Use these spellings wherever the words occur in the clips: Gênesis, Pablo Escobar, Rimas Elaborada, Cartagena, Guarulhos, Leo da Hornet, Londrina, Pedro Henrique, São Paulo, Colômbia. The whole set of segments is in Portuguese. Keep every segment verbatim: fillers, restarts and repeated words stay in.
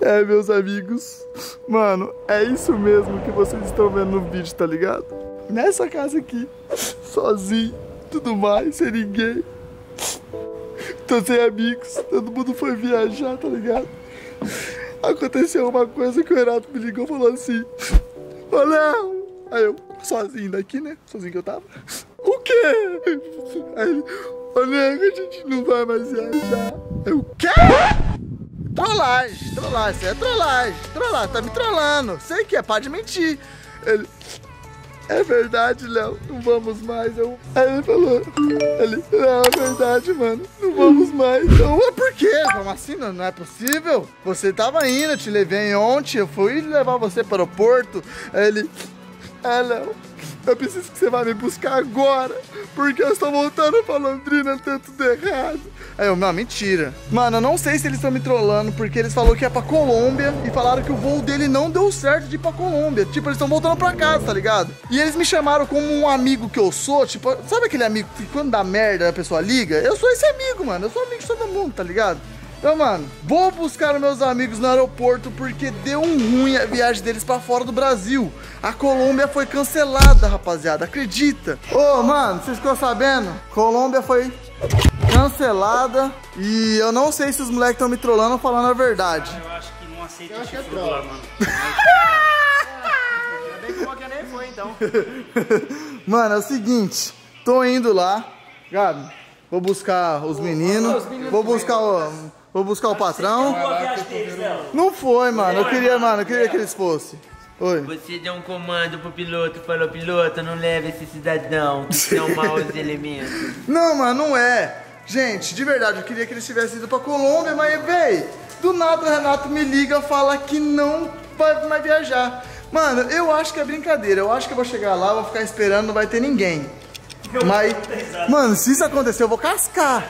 É, meus amigos, mano, é isso mesmo que vocês estão vendo no vídeo, tá ligado? Nessa casa aqui, sozinho, tudo mais, sem ninguém. Tô sem amigos, todo mundo foi viajar, tá ligado? Aconteceu uma coisa que o Renato me ligou e falou assim: olá! Aí eu, sozinho daqui, né? Sozinho que eu tava. O quê? Aí ele, ô nego, a gente não vai mais viajar. Eu, o quê? Trollagem, trollagem, você é trollagem, trollagem, tá me trollando, sei que é, para de mentir. Ele, é verdade, Léo, não vamos mais. Eu... Aí ele falou, ele, não, é verdade, mano, não vamos mais. Então, é por quê? Como assim? Não, não é possível? Você tava indo, eu te levei ontem, eu fui levar você para o aeroporto. Aí ele, ah, Léo, eu preciso que você vá me buscar agora, porque eu estou voltando pra Londrina, tanto de errado. Aí eu, não, mentira. Mano, eu não sei se eles estão me trollando, porque eles falaram que ia pra Colômbia e falaram que o voo dele não deu certo de ir pra Colômbia. Tipo, eles estão voltando pra casa, tá ligado? E eles me chamaram como um amigo que eu sou, tipo, sabe aquele amigo que quando dá merda a pessoa liga? Eu sou esse amigo, mano, eu sou amigo de todo mundo, tá ligado? Então, mano, vou buscar os meus amigos no aeroporto porque deu um ruim a viagem deles pra fora do Brasil. A Colômbia foi cancelada, rapaziada, acredita? Ô, oh, mano, vocês ficam sabendo? Colômbia foi cancelada e eu não sei se os moleques estão me trollando ou falando a verdade. Cara, eu acho que não aceito esse tipo troll, mano. Ainda bem que o Boca nem foi, então. Mano, é o seguinte, tô indo lá, Gabi, vou buscar os meninos, vou buscar o... Vou buscar o patrão. Não foi, mano. Eu queria, mano, eu queria que eles fossem. Oi. Você deu um comando pro piloto, falou, piloto, não leve esse cidadão, que são maus elementos. Não, mano, não é. Gente, de verdade, eu queria que eles tivessem ido pra Colômbia, mas, véi, do nada o Renato me liga e fala que não vai mais viajar. Mano, eu acho que é brincadeira. Eu acho que eu vou chegar lá, vou ficar esperando, não vai ter ninguém. Mas, mano, se isso acontecer, eu vou cascar.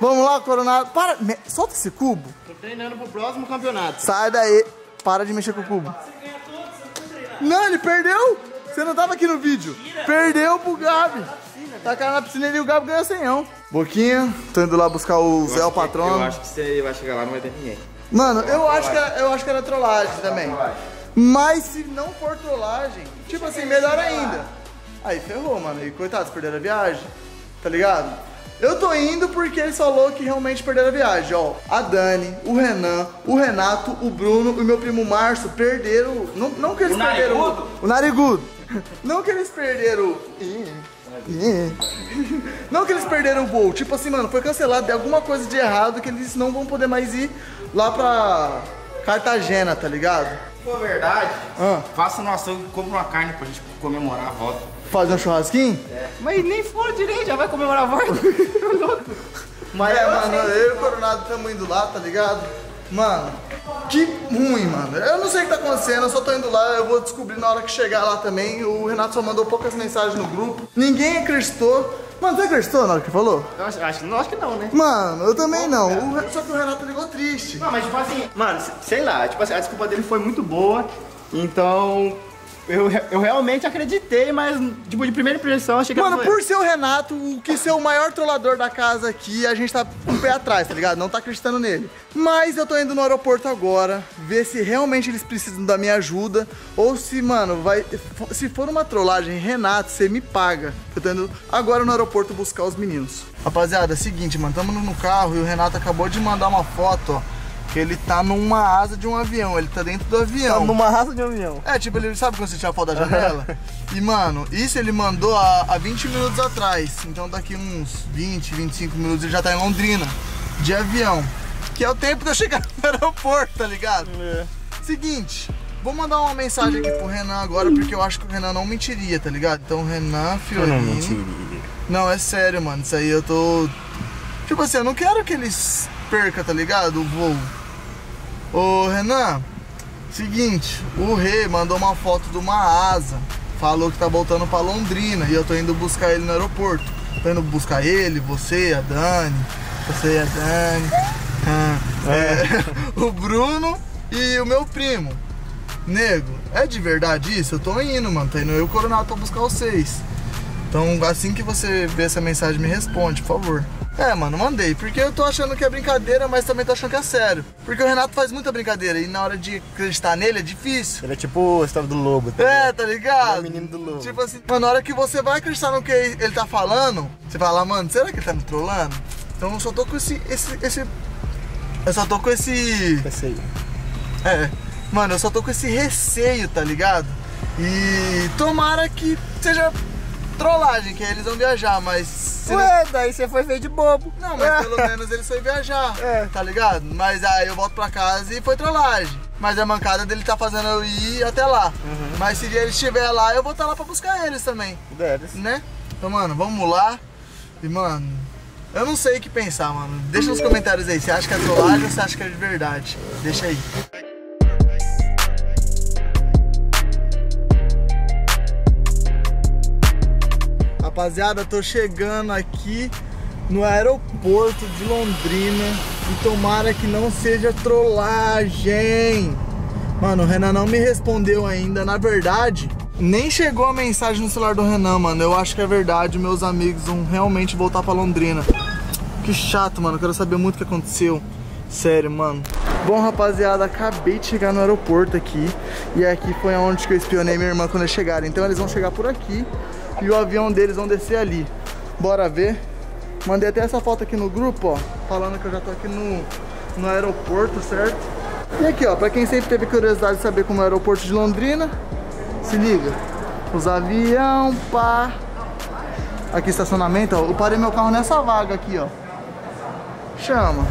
Vamos lá, Coronado. Para. Me... Solta esse cubo. Tô treinando pro próximo campeonato. Sai daí. Para de mexer com o cubo. Você ganha todos, você não foi treinar. Não, ele perdeu. Você não tava aqui no vídeo. Tira. Perdeu pro Gabi. Tacaram na piscina e o Gabi ganhou cem. Boquinha, tô indo lá buscar o Zé, o patrono. Eu acho que você vai chegar lá, não vai ter ninguém. Mano, eu, eu, acho que era, eu acho que era trollagem também. Trollagem. Mas se não for trollagem, tipo assim, melhor ainda. Lá. Aí ferrou, mano. E coitados, perderam a viagem. Tá ligado? Eu tô indo porque eles falaram que realmente perderam a viagem, ó. A Dani, o Renan, o Renato, o Bruno e o meu primo Márcio perderam... Não, não que eles o perderam... Narigudo. O narigudo. Não que eles perderam... Não que eles perderam o voo. Tipo assim, mano, foi cancelado, de alguma coisa de errado que eles não vão poder mais ir lá pra Cartagena, tá ligado? Se for verdade, ah. faça no açougue e compra uma carne pra gente comemorar a volta. Fazer um churrasquinho? É. Mas nem foram direito, já vai comemorar a volta. Mas é, mano, eu e o Coronado estamos indo lá, tá ligado? Mano, que ruim, mano. Eu não sei o que tá acontecendo, eu só tô indo lá, eu vou descobrir na hora que chegar lá também. O Renato só mandou poucas mensagens no grupo. Ninguém acreditou. Mano, você acreditou na hora que falou? Eu acho, acho, não, acho que não, né? Mano, eu também não. O Re... Só que o Renato ligou triste. Não, mas tipo assim, mano, sei lá, tipo assim, a desculpa dele foi muito boa, então... Eu, eu realmente acreditei, mas tipo, de primeira impressão achei que... Mano, por ser o Renato, o que ser o maior trollador da casa aqui, a gente tá um pé atrás, tá ligado? Não tá acreditando nele. Mas eu tô indo no aeroporto agora, ver se realmente eles precisam da minha ajuda, ou se, mano, vai... Se for uma trollagem, Renato, você me paga. Eu tô indo agora no aeroporto buscar os meninos. Rapaziada, é o seguinte, mano, tamo no carro e o Renato acabou de mandar uma foto, ó. Ele tá numa asa de um avião, ele tá dentro do avião. Tá numa asa de um avião. É, tipo, ele sabe quando você tira a foto da janela? E, mano, isso ele mandou há, há vinte minutos atrás. Então daqui uns vinte, vinte e cinco minutos ele já tá em Londrina, de avião. Que é o tempo de eu chegar no aeroporto, tá ligado? É. Seguinte, vou mandar uma mensagem aqui pro Renan agora, porque eu acho que o Renan não mentiria, tá ligado? Então, Renan, Fiorinho... Eu não mentiria. Não, é sério, mano, isso aí eu tô... Tipo assim, eu não quero que eles percam, tá ligado? O voo. Ô Renan, seguinte, o Rê mandou uma foto de uma asa, falou que tá voltando pra Londrina e eu tô indo buscar ele no aeroporto. Tô indo buscar ele, você, a Dani, você e a Dani, ah, é, o Bruno e o meu primo. Nego, é de verdade isso? Eu tô indo, mano, tô indo eu e o Coronado pra buscar vocês. Então assim que você ver essa mensagem me responde, por favor. É, mano, mandei, porque eu tô achando que é brincadeira, mas também tô achando que é sério. Porque o Renato faz muita brincadeira e na hora de acreditar nele é difícil. Ele é tipo a história do lobo. Tá é, tá ligado? É o menino do lobo. Tipo assim, mano, na hora que você vai acreditar no que ele tá falando, você fala, mano, será que ele tá me trollando? Então eu só tô com esse, esse, esse... Eu só tô com esse... Receio. É, mano, eu só tô com esse receio, tá ligado? E tomara que seja... trollagem, que aí eles vão viajar, mas... Ué, não... daí você foi feio de bobo. Não, mas pelo menos eles foi viajar, é. Tá ligado? Mas aí eu volto pra casa e foi trollagem. Mas a mancada dele tá fazendo eu ir até lá. Uhum. Mas se ele estiver lá, eu vou estar lá pra buscar eles também. Deles. Né? Então, mano, vamos lá. E, mano, eu não sei o que pensar, mano. Deixa nos comentários aí, você acha que é trollagem ou você acha que é de verdade? Deixa aí. Rapaziada, tô chegando aqui no aeroporto de Londrina e tomara que não seja trollagem. Mano, o Renan não me respondeu ainda, na verdade, nem chegou a mensagem no celular do Renan, mano. Eu acho que é verdade, meus amigos vão realmente voltar pra Londrina. Que chato, mano, quero saber muito o que aconteceu. Sério, mano. Bom, rapaziada, acabei de chegar no aeroporto aqui. E aqui foi onde que eu espionei minha irmã quando eles chegaram. Então eles vão chegar por aqui e o avião deles vão descer ali. Bora ver. Mandei até essa foto aqui no grupo, ó, falando que eu já tô aqui no, no aeroporto, certo? E aqui, ó, pra quem sempre teve curiosidade de saber como é o aeroporto de Londrina, se liga. Os avião, pá. Aqui estacionamento, ó. Eu parei meu carro nessa vaga aqui, ó. Chama.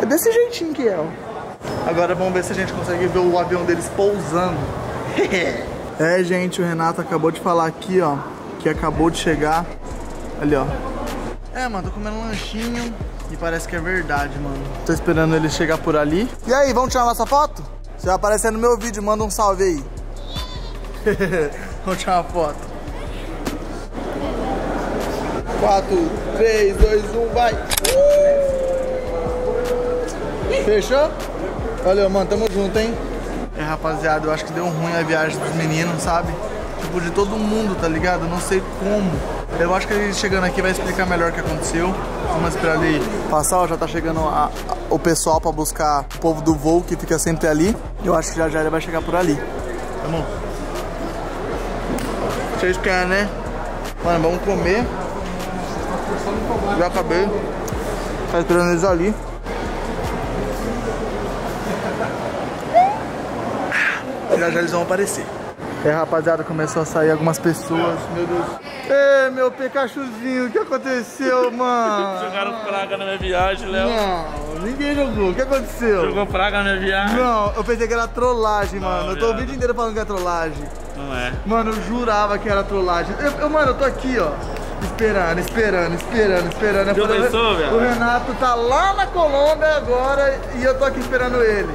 É desse jeitinho que é, ó. Agora vamos ver se a gente consegue ver o avião deles pousando. É, gente, o Renato acabou de falar aqui, ó, que acabou de chegar. Ali, ó. É, mano, tô comendo um lanchinho e parece que é verdade, mano. Tô esperando ele chegar por ali. E aí, vamos tirar nossa foto? Você vai aparecer no meu vídeo, manda um salve aí. Vamos tirar uma foto. quatro, três, dois, um, vai! Uh! Fechou? Valeu, mano, tamo junto, hein? É, rapaziada, eu acho que deu ruim a viagem dos meninos, sabe? Tipo, de todo mundo, tá ligado? Eu não sei como. Eu acho que ele chegando aqui vai explicar melhor o que aconteceu. Vamos esperar ali passar, ó, já tá chegando a, a, o pessoal pra buscar o povo do voo que fica sempre ali. Eu acho que já já ele vai chegar por ali. Tá bom? Vocês querem, né? Mano, vamos comer. Já acabei. Tá esperando eles ali. Já já eles vão aparecer. É, rapaziada, começou a sair algumas pessoas. Meu Deus. Ei, meu Pikachuzinho, o que aconteceu, mano? Jogaram praga na minha viagem, Léo. Não, ninguém jogou. O que aconteceu? Jogou praga na minha viagem. Não, eu pensei que era trollagem, não, mano. Eu tô viado. O vídeo inteiro falando que é trollagem. Não é. Mano, eu jurava que era trollagem. Eu, eu, mano, eu tô aqui, ó. Esperando, esperando, esperando, esperando. Já pensou, velho? O Renato tá lá na Colômbia agora e eu tô aqui esperando ele.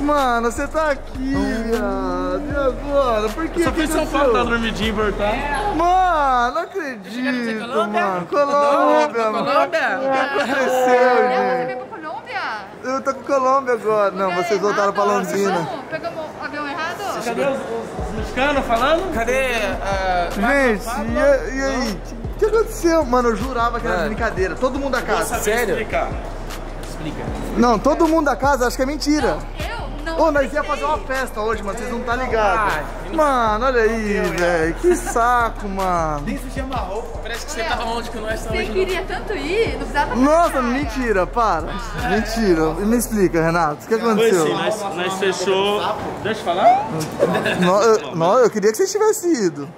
Mano, você tá aqui, viado. E agora? Por que? Eu só fui em São Paulo, tá dormidinho e voltar. Mano, não acredito, mano. Colômbia, mano. Colômbia? O que aconteceu, gente? Você veio pra Colômbia? Eu tô com Colômbia agora. Não, vocês voltaram pra Londrina. Pegamos o avião errado? Cadê os mexicanos falando? Cadê? Gente, e aí? O que aconteceu? Mano, eu jurava que era brincadeira. Todo mundo da casa. Sério? Explica. Não, todo mundo da casa acha que é mentira. Ô, oh, nós ia fazer uma festa hoje, mas vocês não tá ligados. Mano, olha aí, velho. Que saco, mano. Nem se chama roupa. Parece que você tava onde que nós estamos. Você queria tanto ir, não precisava. Nossa, mentira, para. Mentira. Me explica, Renato. O que aconteceu? Nós fechou. Deixa eu falar? Não, eu queria que vocês tivessem ido.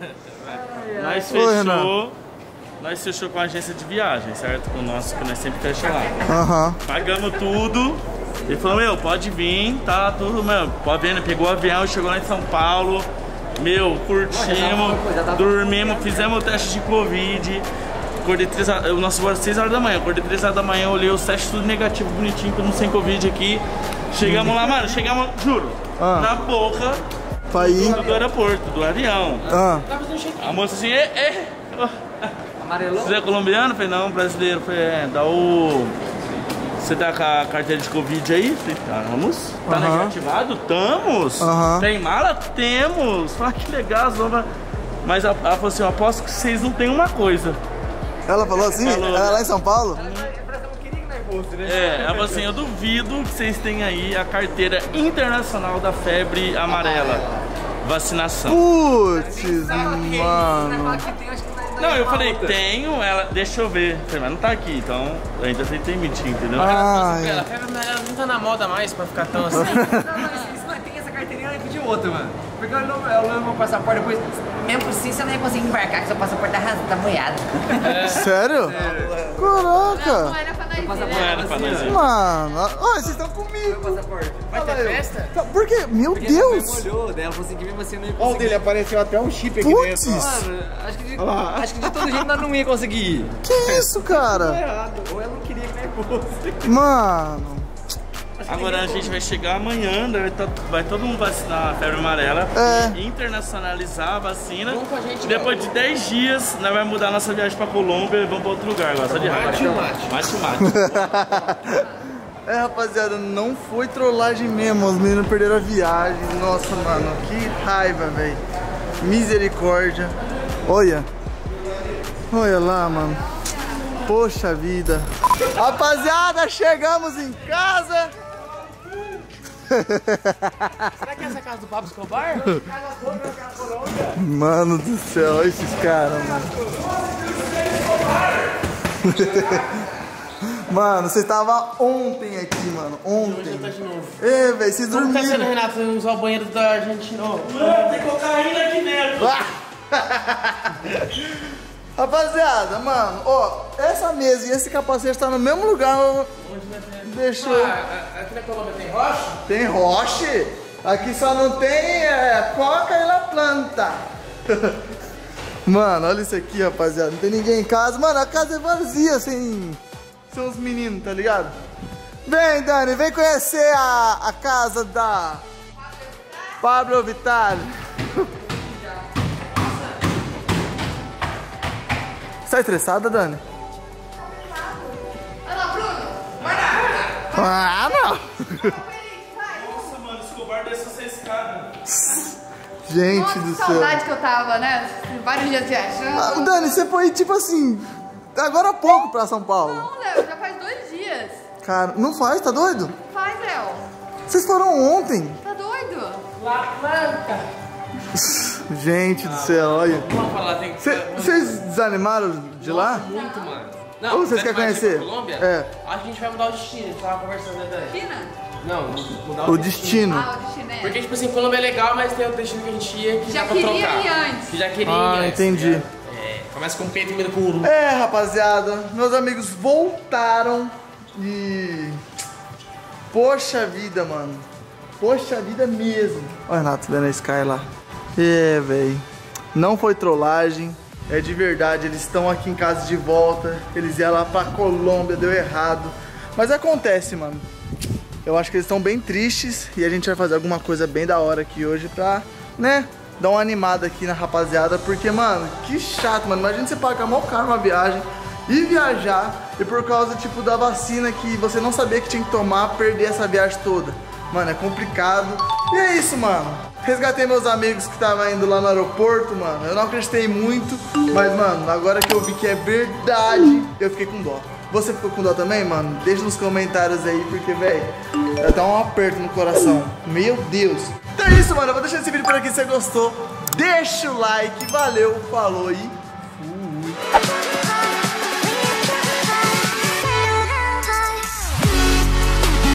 Nós fechou. Nós fechou com a agência de viagem, certo? Com o nosso, que nós sempre fechamos lá. Aham. Pagamos tudo. Ele falou, meu, pode vir, tá tudo, meu, pode vir, pegou o avião, chegou lá em São Paulo, meu, curtimos, dormimos, fizemos o teste de Covid, acordei três, o nosso voo era seis horas da manhã, acordei três horas da manhã, olhei os testes tudo negativo, bonitinho, todo mundo sem Covid aqui, chegamos lá, mano, chegamos, juro, ah. na boca do, do aeroporto, do avião, ah. a moça assim, é, é, amarelou? Você é colombiano? Falei, não, brasileiro, falei, é, dá o... Você tá com a carteira de Covid aí? Estamos. Tá uhum. negativado? Estamos. Uhum. Tem mala? Temos. Fala que legal, zona. Mas ela falou assim: eu aposto que vocês não têm uma coisa. Ela falou assim? Falou, ela né? lá em São Paulo? É, ela falou assim, eu duvido que vocês tenham aí a carteira internacional da febre amarela. Vacinação. Putz, mano. Não, eu falei, tenho, ela, deixa eu ver. Mas não tá aqui, então ainda tem que emitir, entendeu? Ah, ela, ela, ela, ela não tá na moda mais pra ficar tão assim. Não, mas isso não tem essa carteirinha, ela pediu outra, mano. Porque ela leva meu passaporte depois. Mesmo assim, você não ia conseguir embarcar, que seu passaporte tá rasgado, tá boiado. É. Sério? Sério? Caraca! Não, não era pra nós ir, né? Mano, olha, vocês estão comigo. Meu passaporte. Vai ter festa? Por quê? Meu Porque Deus! Porque molhou, daí ela falou assim que você não ia conseguir. Olha dele, apareceu até um chip aqui Puts. dentro. Mano, acho que, de, acho que de todo jeito nós não ia conseguir ir. Que isso, cara? Ou ela não queria que nem fosse. Mano... Agora a gente vai chegar amanhã, vai todo mundo vacinar a febre amarela, é. internacionalizar a vacina. Vamos com a gente, depois velho. de dez dias, nós vamos mudar nossa viagem pra Colômbia e vamos pra outro lugar agora, só de raiva. Mate, mate, mate. mate. É, rapaziada, não foi trollagem mesmo, os meninos perderam a viagem. Nossa, mano, que raiva, velho. Misericórdia. Olha. Olha lá, mano. Poxa vida. Rapaziada, chegamos em casa. Será que essa é a casa do Pablo Escobar? Mano do céu, olha esses caras, mano. Mano, vocês estavam ontem aqui, mano. Ontem. Hoje já tá de novo. Ei, velho, vocês dormiram. Como tá sendo, Renato? Você usar o banheiro da Argentina? Mano, tem cocaína aqui dentro. Rapaziada, mano, ó, essa mesa e esse capacete tá no mesmo lugar. Onde vai ter? Deixou. Ah, aqui na Colômbia tem roche? Tem roche? Aqui só não tem é, coca e la planta. Mano, olha isso aqui, rapaziada. Não tem ninguém em casa. Mano, a casa é vazia, sem, sem os meninos, tá ligado? Vem, Dani, vem conhecer a, a casa da Pablo Vitale. Você tá estressada, Dani? Ah, não! Nossa, mano, Escobar desceu essa escada. Gente Nossa, do céu. Que saudade que eu tava, né? Vários dias viajando. Ah, Dani, você foi, tipo assim, agora há pouco pra São Paulo. Não, Léo, já faz dois dias. Cara, não faz, tá doido? Não faz, Léo. Vocês foram ontem. Tá doido? La planta. Gente ah, do céu, olha. Vamos falar, tem que... Vocês desanimaram de Nossa, lá? Muito, mano. Não, Ou vocês querem conhecer? Colômbia, é. A gente vai mudar o destino, a gente tava conversando, né, Dani? China? Não, mudar o, o destino. destino. Ah, o destino é. Porque, tipo assim, Colômbia é legal, mas tem o destino que a gente ia que já dá queria pra ir antes. Que já queria ah, ir antes. Ah, entendi. Né? É, começa com o Pedro e primeiro com o Uru. É, rapaziada, meus amigos voltaram e... Poxa vida, mano. Poxa vida mesmo. Olha o Renato dando a Sky lá. É, velho. Não foi trollagem. É de verdade, eles estão aqui em casa de volta. Eles iam lá pra Colômbia, deu errado. Mas acontece, mano. Eu acho que eles estão bem tristes. E a gente vai fazer alguma coisa bem da hora aqui hoje pra, né, dar uma animada aqui na rapaziada. Porque, mano, que chato, mano. Imagina você pagar mal caro uma viagem e viajar. E por causa, tipo, da vacina que você não sabia que tinha que tomar, perder essa viagem toda. Mano, é complicado. E é isso, mano. Resgatei meus amigos que estavam indo lá no aeroporto, mano. Eu não acreditei muito, mas, mano, agora que eu vi que é verdade, eu fiquei com dó. Você ficou com dó também, mano? Deixa nos comentários aí, porque, velho, dá um aperto no coração. Meu Deus. Então é isso, mano. Eu vou deixar esse vídeo por aqui. Se você gostou, deixa o like. Valeu, falou e fui.